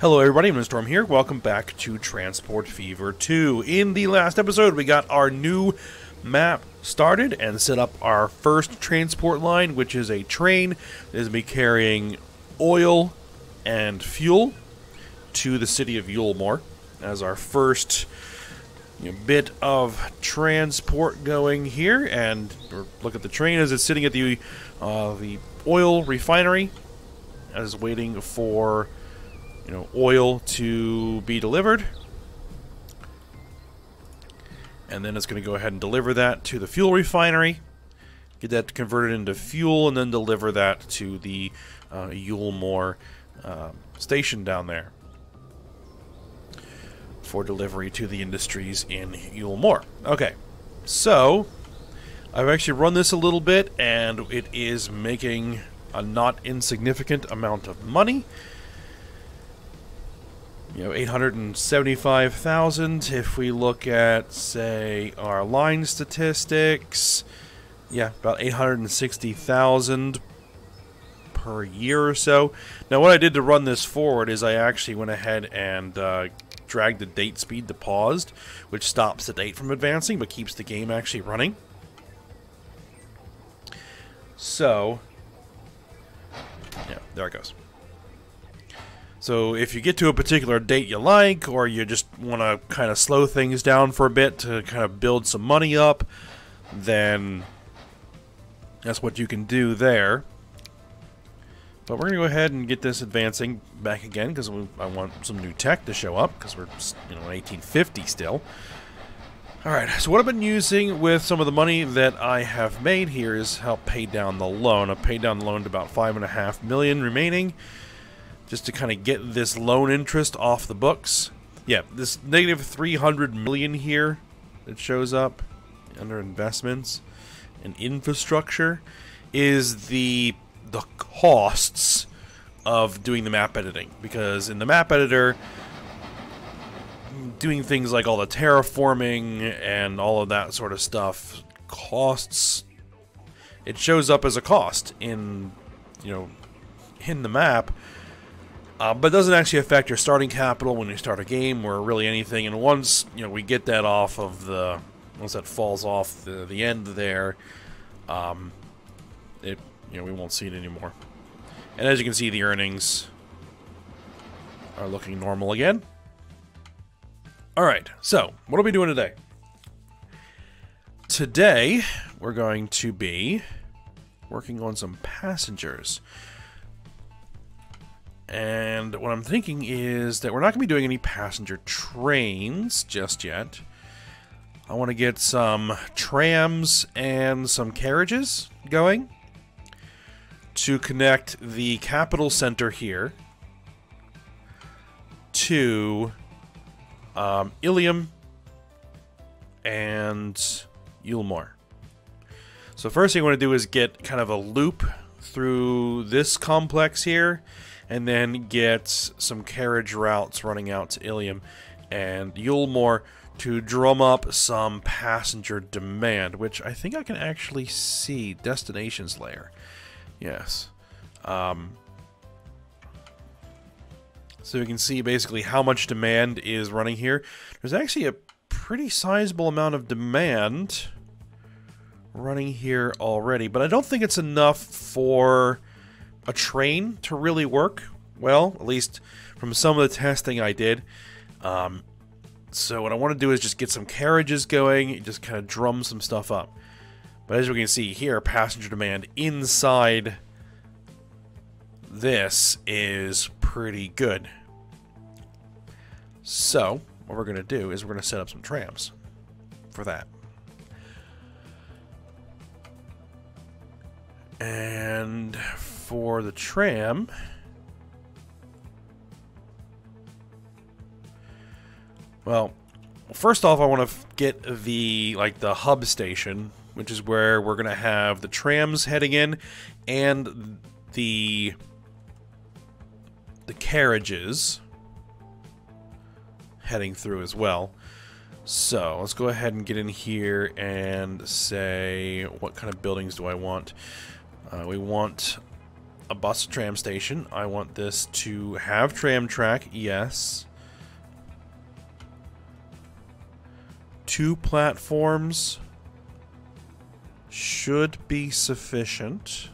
Hello everybody, Storm here. Welcome back to Transport Fever 2. In the last episode, we got our new map started and set up our first transport line, which is a train that is going to be carrying oil and fuel to the city of Yulmore as our first bit of transport going here. And look at the train as it's sitting at the oil refinery as waiting for oil to be delivered, and then it's going to go ahead and deliver that to the fuel refinery, get that converted into fuel, and then deliver that to the Yulmore station down there for delivery to the industries in Yulmore. Okay, so I've actually run this a little bit, and it is making a not insignificant amount of money. $875,000. If we look at, say, our line statistics, about $860,000 per year or so. Now, what I did to run this forward is I actually went ahead and dragged the date speed to paused, which stops the date from advancing but keeps the game actually running. So, yeah, there it goes. So if you get to a particular date you like, or you just want to kind of slow things down for a bit to kind of build some money up, then that's what you can do there. But we're going to go ahead and get this advancing back again, because I want some new tech to show up, because we're, in 1850 still. Alright, so what I've been using with some of the money that I have made here is help pay down the loan. I've paid down the loan to about $5.5 million remaining, just to kind of get this loan interest off the books. Yeah, this negative $300 million here that shows up under investments and infrastructure is the costs of doing the map editing. Because in the map editor, doing things like all the terraforming and all of that sort of stuff costs. It shows up as a cost in, in the map. But it doesn't actually affect your starting capital when you start a game or really anything. And once, we get that off of the... Once that falls off the end there, we won't see it anymore. And as you can see, the earnings are looking normal again. Alright, so, what are we doing today? Today, we're going to be working on some passengers. And what I'm thinking is that we're not going to be doing any passenger trains just yet. I want to get some trams and some carriages going to connect the capital center here to Ilium and Yulmore. So first thing I want to do is get kind of a loop through this complex here, and then get some carriage routes running out to Ilium and Yulmore to drum up some passenger demand, which I think I can actually see. Destinations layer. Yes. So you can see basically how much demand is running here. There's actually a pretty sizable amount of demand running here already, but I don't think it's enough for a train to really work well, at least from some of the testing I did. So what I want to do is just get some carriages going and just kind of drum some stuff up. But as we can see here, passenger demand inside this is pretty good. So what we're going to do is we're going to set up some trams for that. And for the tram, well, first off, I want to get the hub station, which is where we're gonna have the trams heading in, and the carriages heading through as well. So let's go ahead and get in here and say, what kind of buildings do I want? We want a bus tram station. I want this to have tram track, yes. 2 platforms should be sufficient.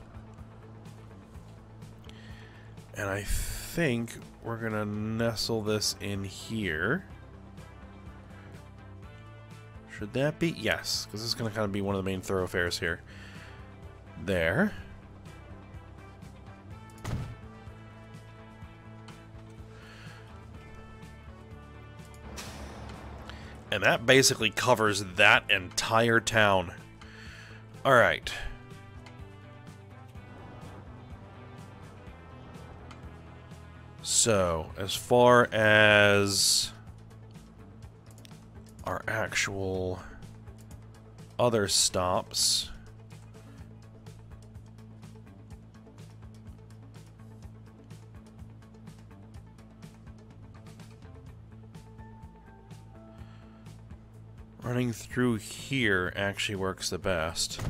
And I think we're gonna nestle this in here. Should that be? Yes, because this is gonna kind of be one of the main thoroughfares here. There. And that basically covers that entire town. Alright. So, as far as our actual other stops, running through here actually works the best,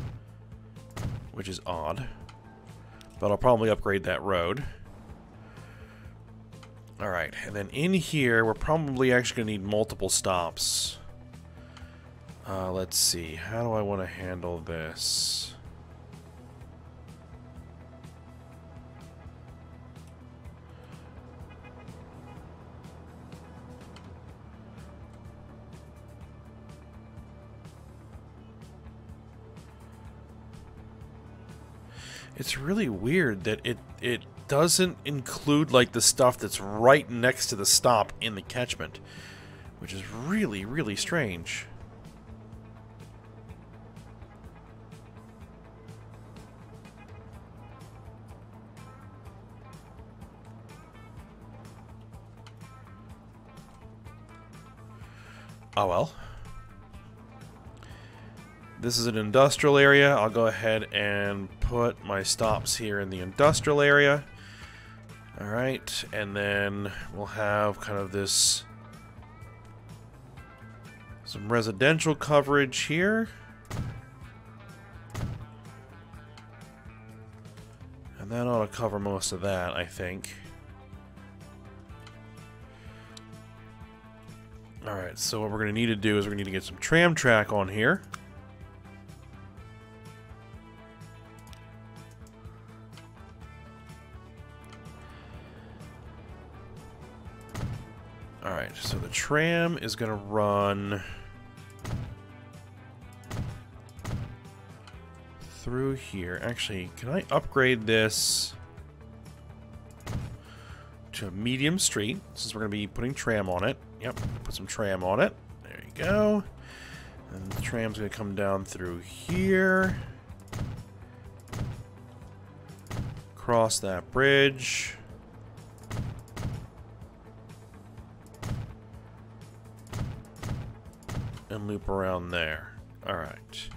which is odd, but I'll probably upgrade that road. Alright, and then in here, we're probably actually going to need multiple stops. Let's see, how do I want to handle this? It's really weird that it doesn't include like the stuff that's right next to the stop in the catchment, which is really, really strange. Oh well. This is an industrial area. I'll go ahead and put my stops here in the industrial area. Alright, and then we'll have kind of this, some residential coverage here. And that ought to cover most of that, I think. Alright, so what we're going to need to do is we're going to need to get some tram track on here. Alright, so the tram is going to run through here. Actually, can I upgrade this to a medium street, since we're going to be putting tram on it? Yep, put some tram on it. There you go. And the tram's going to come down through here. Cross that bridge. And loop around there. Alright.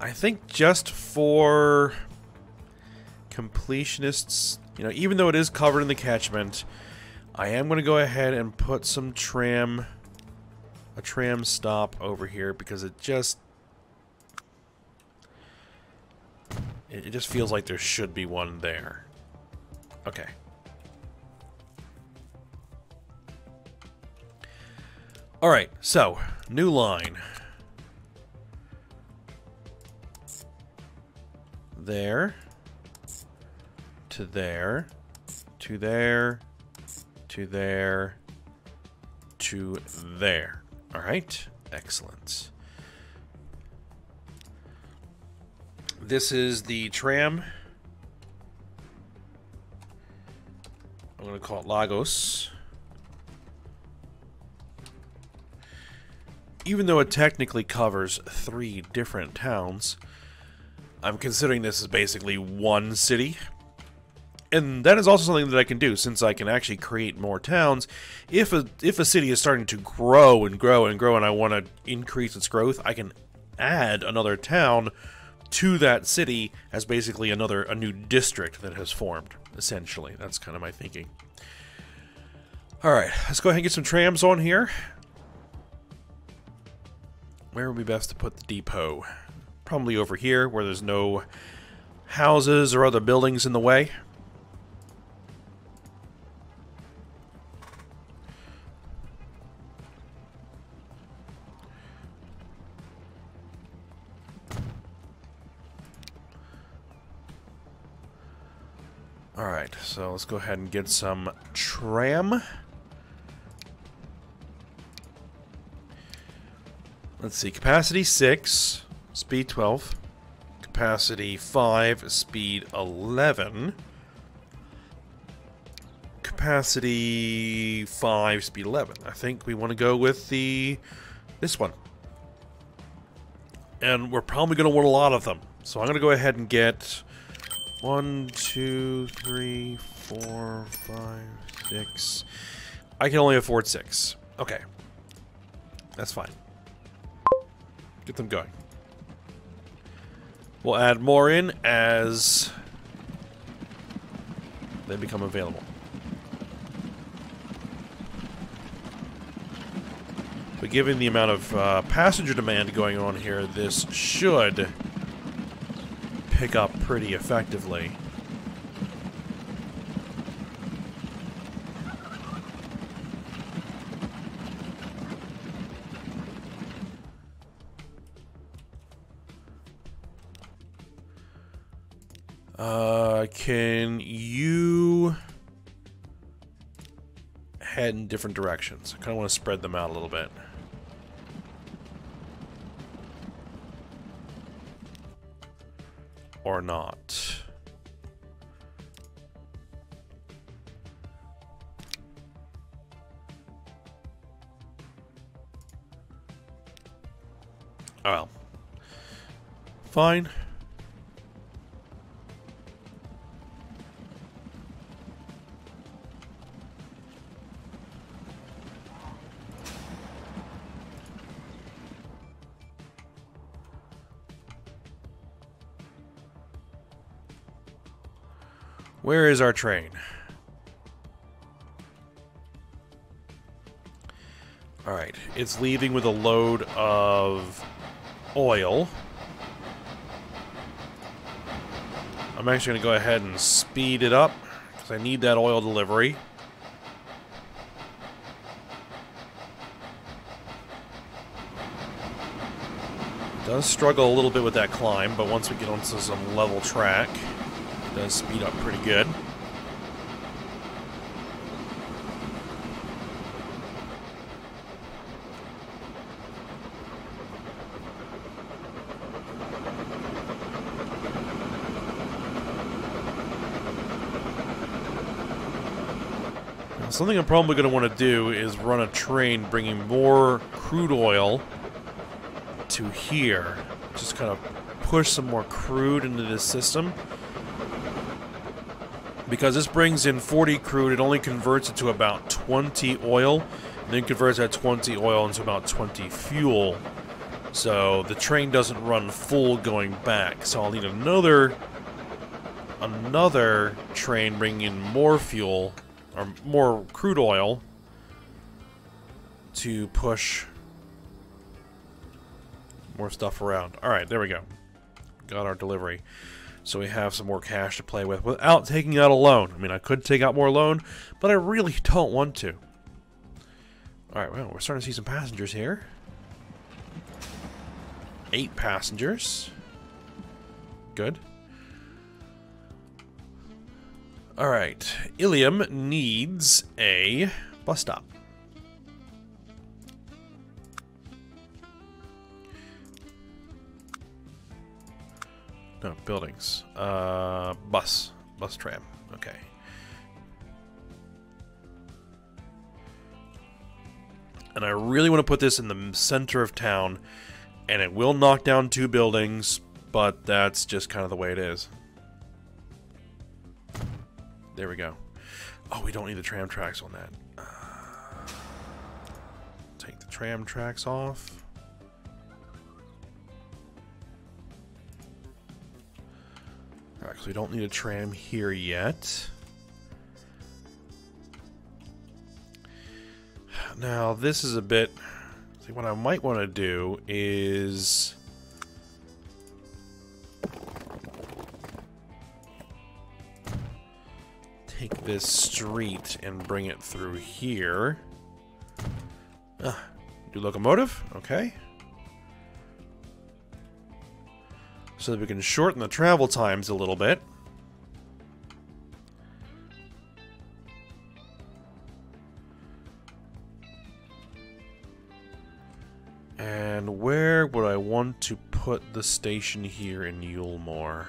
I think just for completionists, you know, even though it is covered in the catchment, I am going to go ahead and put some tram, a tram stop over here, because it just feels like there should be one there. Okay. Alright, so, new line. There. To there. To there. To there. To there. Alright, excellent. This is the tram. I'm going to call it Lagos. Even though it technically covers 3 different towns, I'm considering this as basically one city. And that is also something that I can do, since I can actually create more towns. If a city is starting to grow and grow and grow, and I want to increase its growth, I can add another town to that city as basically a new district that has formed, essentially. That's kind of my thinking. Alright, let's go ahead and get some trams on here. Where would be best to put the depot? Probably over here where there's no houses or other buildings in the way. Alright, so let's go ahead and get some tram. Let's see, capacity 6, speed 12, capacity 5, speed 11, capacity 5, speed 11. I think we want to go with this one. And we're probably going to want a lot of them. So I'm going to go ahead and get 1, 2, 3, 4, 5, 6. I can only afford 6. Okay. That's fine. Get them going. We'll add more in as they become available. But given the amount of passenger demand going on here, this should pick up pretty effectively. Can you head in different directions? I kind of want to spread them out a little bit. Or not. Oh well. Fine. Where is our train? Alright, it's leaving with a load of oil. I'm actually going to go ahead and speed it up, because I need that oil delivery. It does struggle a little bit with that climb, but once we get onto some level track, does speed up pretty good. Now, something I'm probably going to want to do is run a train bringing more crude oil to here. Just kind of push some more crude into this system. Because this brings in 40 crude, it only converts it to about 20 oil, and then converts that 20 oil into about 20 fuel. So the train doesn't run full going back. So I'll need another train bringing in more fuel, or more crude oil, to push more stuff around. Alright, there we go. Got our delivery. So we have some more cash to play with without taking out a loan. I mean, I could take out more loan, but I really don't want to. Alright, well, we're starting to see some passengers here. 8 passengers. Good. Alright, Ilium needs a bus stop. No, buildings. Bus. Bus tram. Okay. And I really want to put this in the center of town, and it will knock down 2 buildings, but that's just kind of the way it is. There we go. Oh, we don't need the tram tracks on that. Take the tram tracks off. Alright, so we don't need a tram here yet. Now, this is a bit See, what I might want to do is... take this street and bring it through here. Do locomotive? Okay. So that we can shorten the travel times a little bit. And where would I want to put the station here in Yulmore?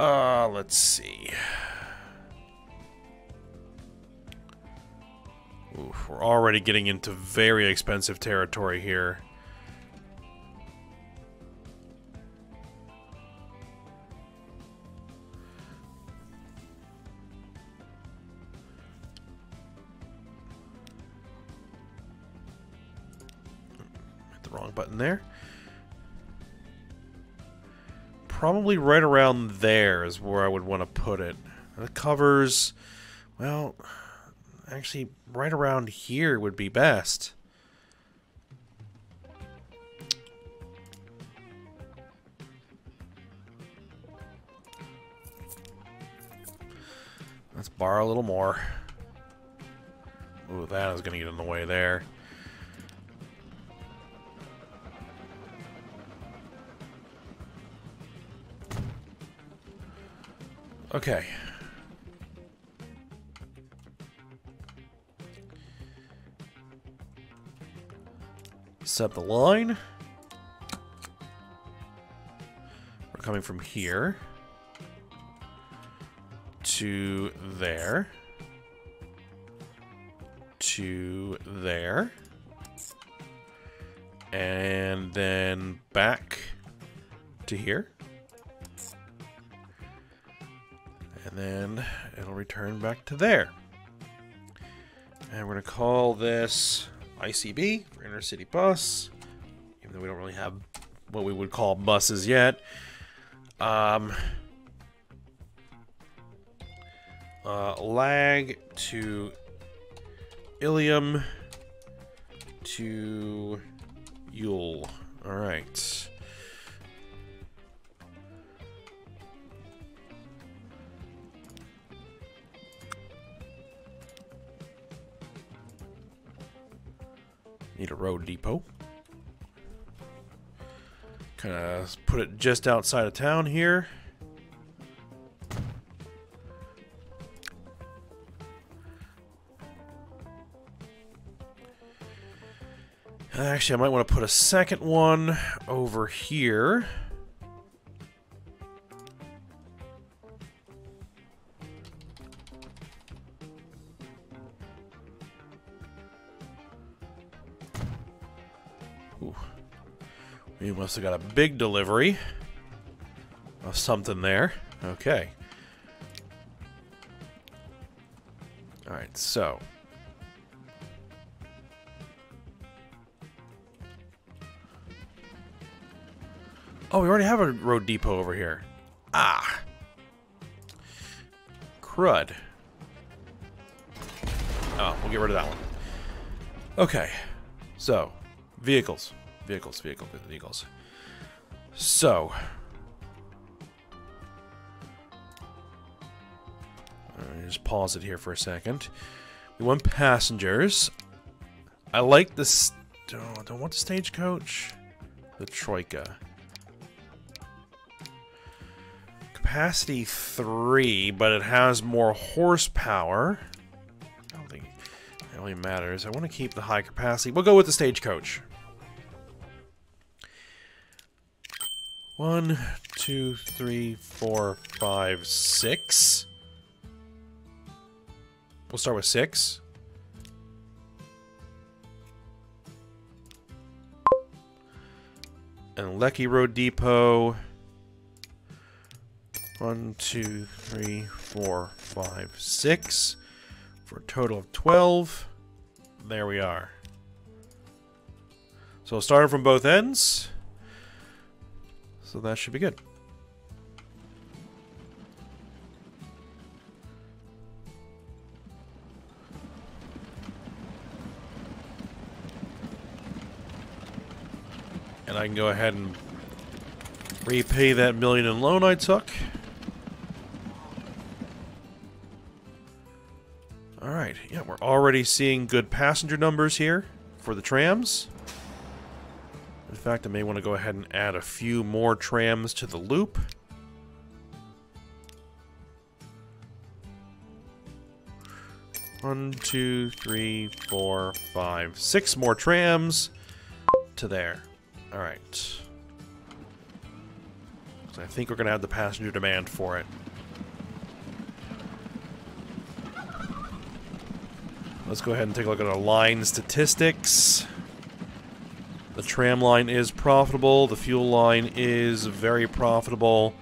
Let's see. Oof, we're already getting into very expensive territory here. Wrong button there. Probably right around there is where I would want to put it. The covers, well, actually right around here would be best. Let's borrow a little more. Ooh, that is going to get in the way there. Okay. Set the line. We're coming from here to there to there and then back to here. And then it'll return back to there. And we're going to call this ICB, for Inner City Bus, even though we don't really have what we would call buses yet. Lag to Ilium to Yule. All right. Need a road depot. Kind of put it just outside of town here. Actually, I might want to put a second one over here. We must have got a big delivery of something there. Okay. Alright, so. Oh, we already have a road depot over here. Ah! Crud. Oh, we'll get rid of that one. Okay. So, vehicles. Vehicles. So. I'll just pause it here for a second. We want passengers. I like this. Oh, I don't want the stagecoach. The Troika. Capacity 3, but it has more horsepower. I don't think it really matters. I want to keep the high capacity. We'll go with the stagecoach. 1, 2, 3, 4, 5, 6. We'll start with 6. And Lekki Road Depot. 1, 2, 3, 4, 5, 6. For a total of 12. There we are. So starting from both ends. So that should be good. I can go ahead and repay that million in loan I took. Alright, yeah, we're already seeing good passenger numbers here for the trams. In fact, I may want to go ahead and add a few more trams to the loop. One, two, three, four, five, six more trams to there. Alright. So I think we're going to have the passenger demand for it. Let's go ahead and take a look at our line statistics. The tram line is profitable. The fuel line is very profitable.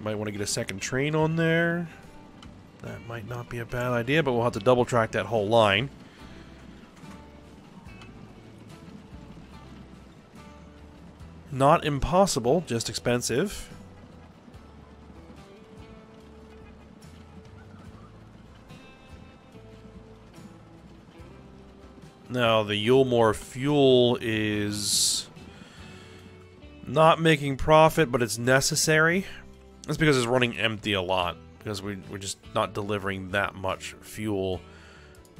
Might want to get a second train on there. That might not be a bad idea, but we'll have to double track that whole line. Not impossible, just expensive. Now, the Yulmore fuel is not making profit, but it's necessary. That's because it's running empty a lot. Because we're just not delivering that much fuel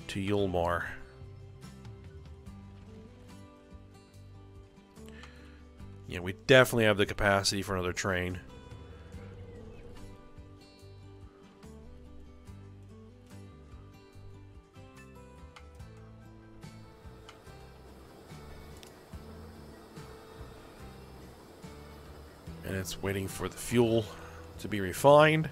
to Yulmore. Yeah, we definitely have the capacity for another train. And it's waiting for the fuel to be refined.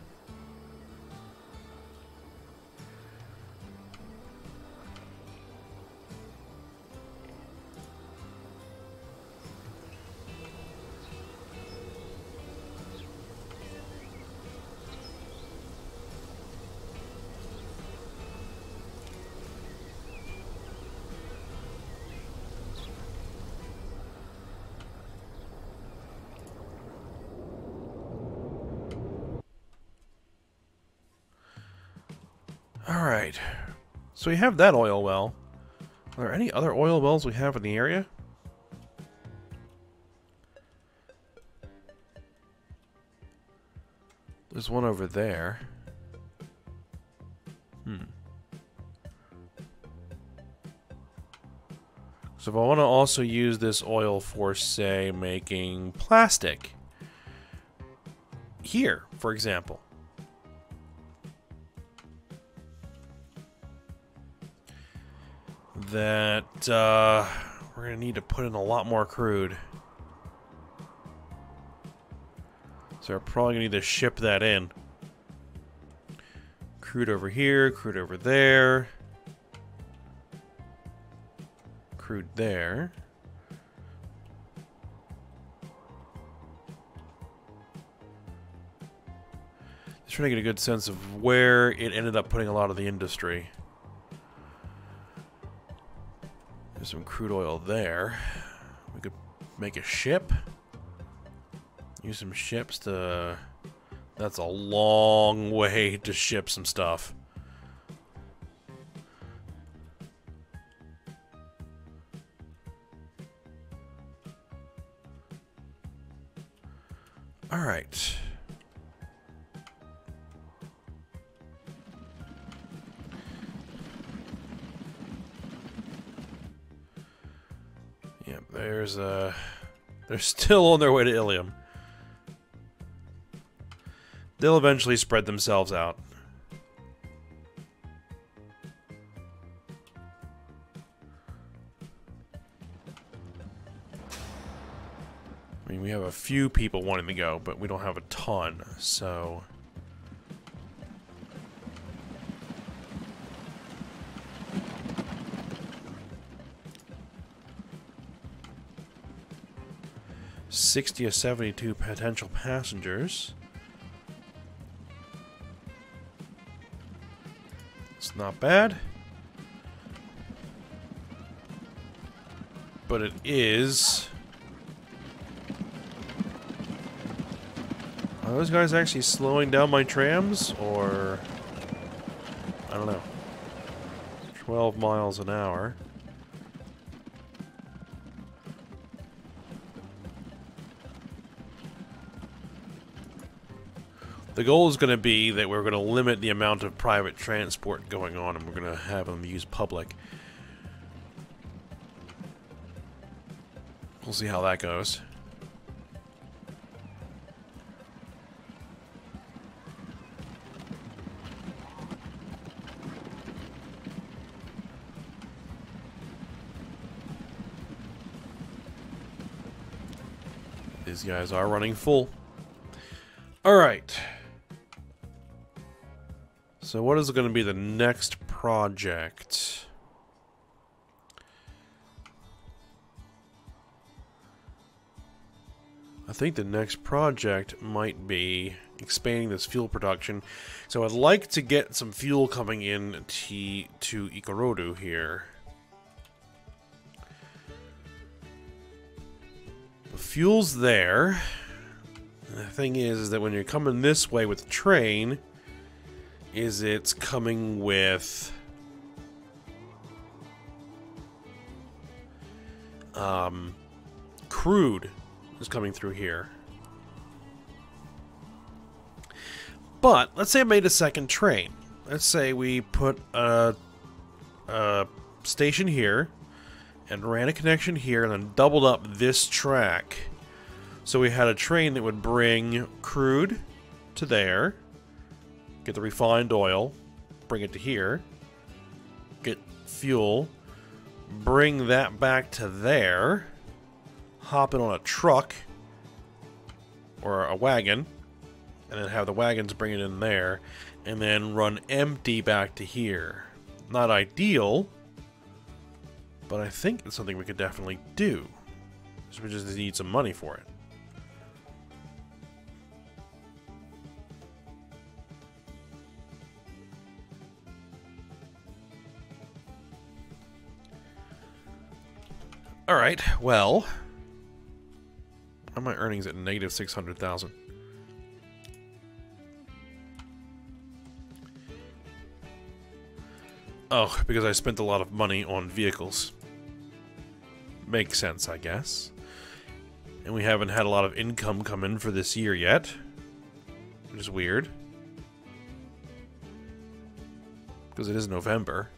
Alright, so we have that oil well. Are there any other oil wells we have in the area? There's one over there. So if I want to also use this oil for, say, making plastic. Here, for example. That we're going to need to put in a lot more crude. So we're probably going to need to ship that in. Crude over here, crude over there. Crude there. Just trying to get a good sense of where it ended up putting a lot of the industry. There's some crude oil there. We could make a ship. Use some ships to... That's a long way to ship some stuff. Alright. They're still on their way to Ilium. They'll eventually spread themselves out. I mean, we have a few people wanting to go, but we don't have a ton, so... $60 or $72 potential passengers. It's not bad. But it is... Are those guys actually slowing down my trams? Or... I don't know. 12 miles an hour. The goal is going to be that we're going to limit the amount of private transport going on, and we're going to have them use public. We'll see how that goes. These guys are running full. Alright. So what is going to be the next project? I think the next project might be expanding this fuel production. So I'd like to get some fuel coming in to Ikorodu here. Fuel's there. The thing is that when you're coming this way with the train, it's coming with crude is coming through here. But let's say I made a second train. Let's say we put a station here and ran a connection here and then doubled up this track. So we had a train that would bring crude to there, get the refined oil, bring it to here, get fuel, bring that back to there, hop it on a truck or a wagon, and then have the wagons bring it in there, and then run empty back to here. Not ideal, but I think it's something we could definitely do. So we just need some money for it. Alright, well, why are my earnings at negative 600,000? Oh, because I spent a lot of money on vehicles. Makes sense, I guess. And we haven't had a lot of income come in for this year yet, which is weird, because it is November.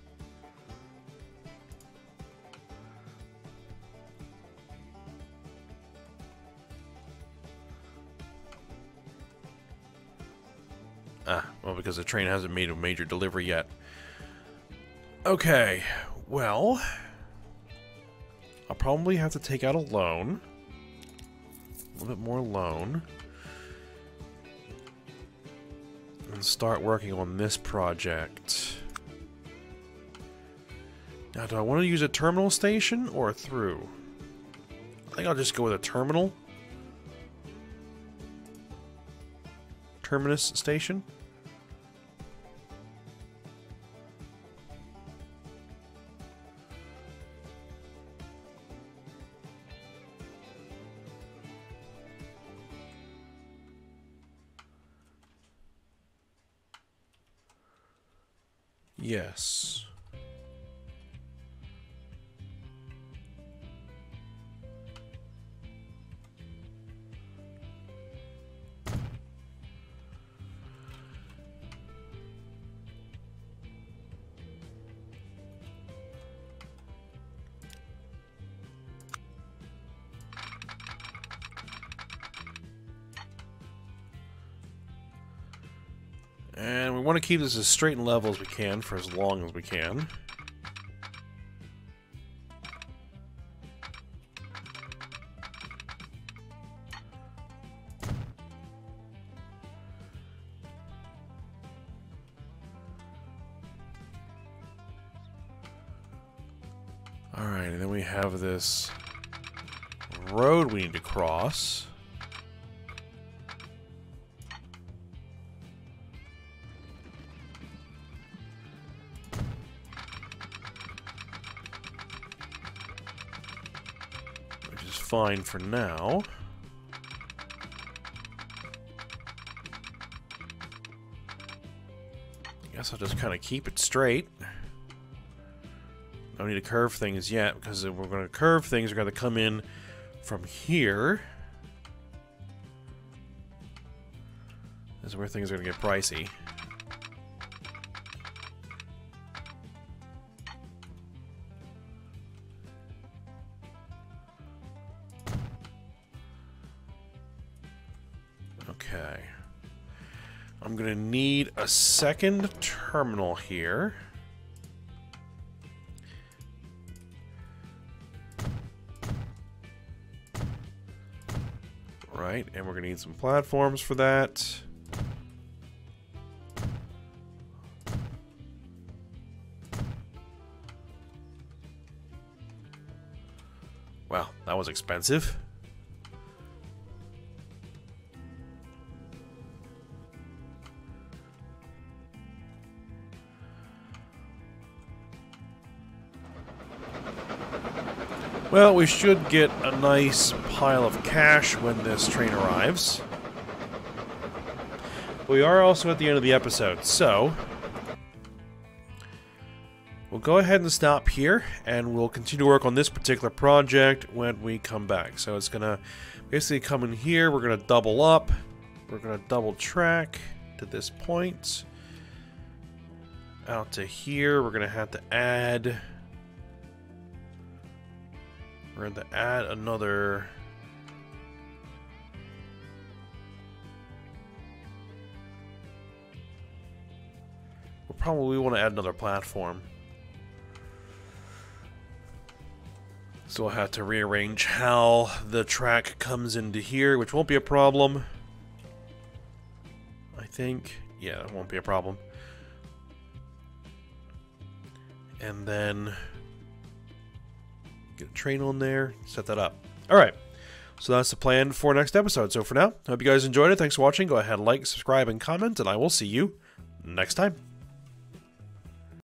Ah, well, because the train hasn't made a major delivery yet. Okay, well, I'll probably have to take out a loan, a little bit more loan, and start working on this project. Now, do I want to use a terminal station or a through? I think I'll just go with a terminal. Terminus station. Yes. And we want to keep this as straight and level as we can for as long as we can. Alright, and then we have this road we need to cross. Fine for now. I guess I'll just kind of keep it straight. Don't need to curve things yet, because if we're going to curve things, we're going to come in from here. is where things are going to get pricey. Okay. I'm going to need a second terminal here. Right, and we're going to need some platforms for that. Wow, that was expensive. Well, we should get a nice pile of cash when this train arrives. We are also at the end of the episode, so we'll go ahead and stop here, and we'll continue to work on this particular project when we come back. So it's gonna basically come in here, we're gonna double up, we're gonna double track to this point. Out to here, we're gonna have to add... We're going to add another... We'll probably want to add another platform. So we'll have to rearrange how the track comes into here, which won't be a problem. I think. Yeah, it won't be a problem. And then... Get a train on there, set that up. Alright, so that's the plan for next episode. So for now, hope you guys enjoyed it. Thanks for watching. Go ahead, like, subscribe, and comment, and I will see you next time.